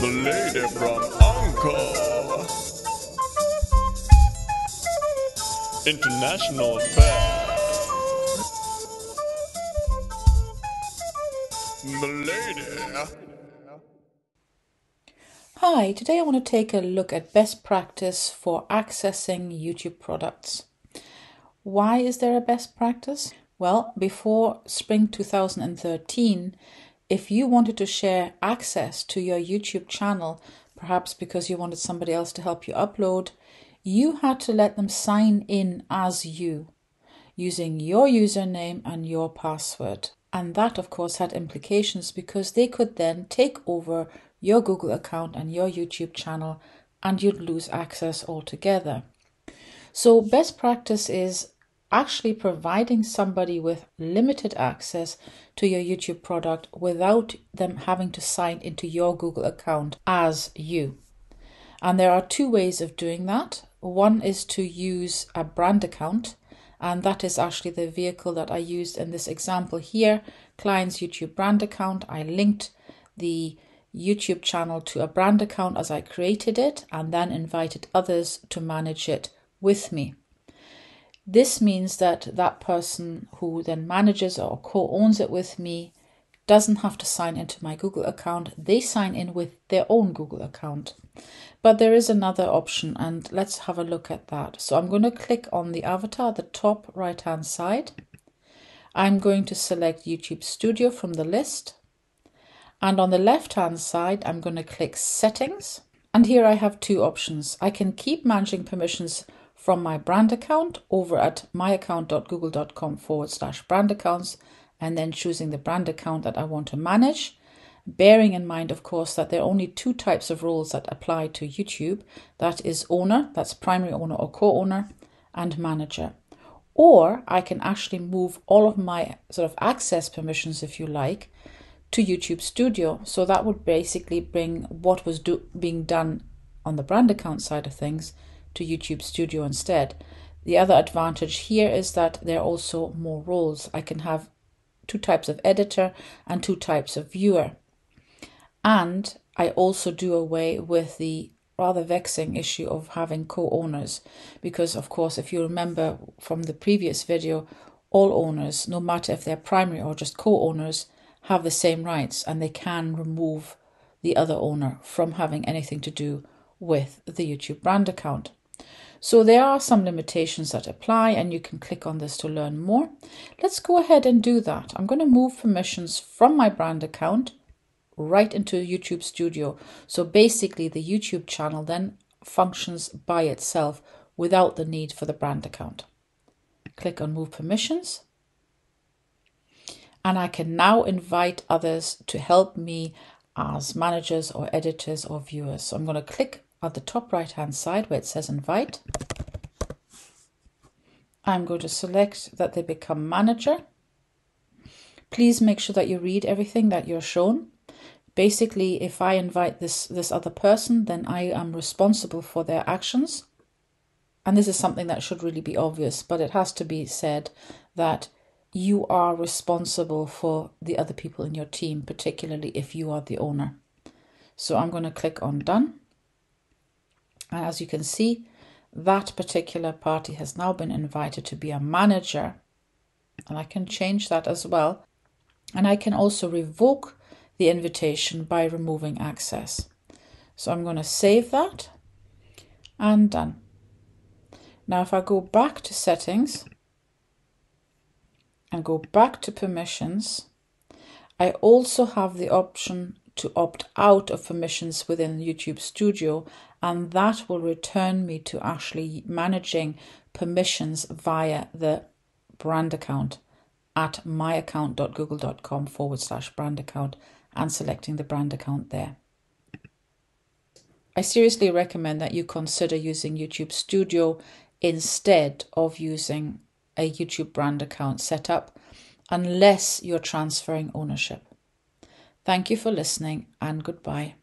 The Lady from UNCLE International Affairs. The Lady. Hi, today I want to take a look at best practice for accessing YouTube products. Why is there a best practice? Well, before spring 2013, if you wanted to share access to your YouTube channel, perhaps because you wanted somebody else to help you upload, you had to let them sign in as you, using your username and your password. And that, of course, had implications because they could then take over your Google account and your YouTube channel, and you'd lose access altogether. So best practice is actually providing somebody with limited access to your YouTube product without them having to sign into your Google account as you. And there are two ways of doing that. One is to use a brand account, and that is actually the vehicle that I used in this example here, client's YouTube brand account. I linked the YouTube channel to a brand account as I created it and then invited others to manage it with me. This means that person who then manages or co-owns it with me doesn't have to sign into my Google account. They sign in with their own Google account. But there is another option, and let's have a look at that. So I'm going to click on the avatar at the top right-hand side. I'm going to select YouTube Studio from the list. And on the left-hand side, I'm going to click Settings. And here I have two options. I can keep managing permissions from my brand account over at myaccount.google.com/brand accounts, and then choosing the brand account that I want to manage, bearing in mind, of course, that there are only two types of roles that apply to YouTube. That is owner, that's primary owner or co-owner, and manager. Or I can actually move all of my sort of access permissions, if you like, to YouTube Studio. So that would basically bring what was being done on the brand account side of things to YouTube Studio instead. The other advantage here is that there are also more roles. I can have two types of editor and two types of viewer. And I also do away with the rather vexing issue of having co-owners, because of course, if you remember from the previous video, all owners, no matter if they're primary or just co-owners, have the same rights, and they can remove the other owner from having anything to do with the YouTube brand account. So there are some limitations that apply, and you can click on this to learn more. Let's go ahead and do that. I'm going to move permissions from my brand account right into YouTube Studio. So basically the YouTube channel then functions by itself without the need for the brand account. Click on Move Permissions. And I can now invite others to help me as managers or editors or viewers. So I'm going to click at the top right-hand side where it says invite. I'm going to select that they become manager. Please make sure that you read everything that you're shown. Basically, if I invite this other person, then I am responsible for their actions. And this is something that should really be obvious, but it has to be said that you are responsible for the other people in your team, particularly if you are the owner. So I'm going to click on Done. And as you can see, that particular party has now been invited to be a manager. And I can change that as well. And I can also revoke the invitation by removing access. So I'm going to save that and Done. Now, if I go back to Settings and go back to permissions, I also have the option to opt out of permissions within YouTube Studio, and that will return me to actually managing permissions via the brand account at myaccount.google.com/brand account and selecting the brand account there. I seriously recommend that you consider using YouTube Studio instead of using a YouTube brand account setup, unless you're transferring ownership. Thank you for listening, and goodbye.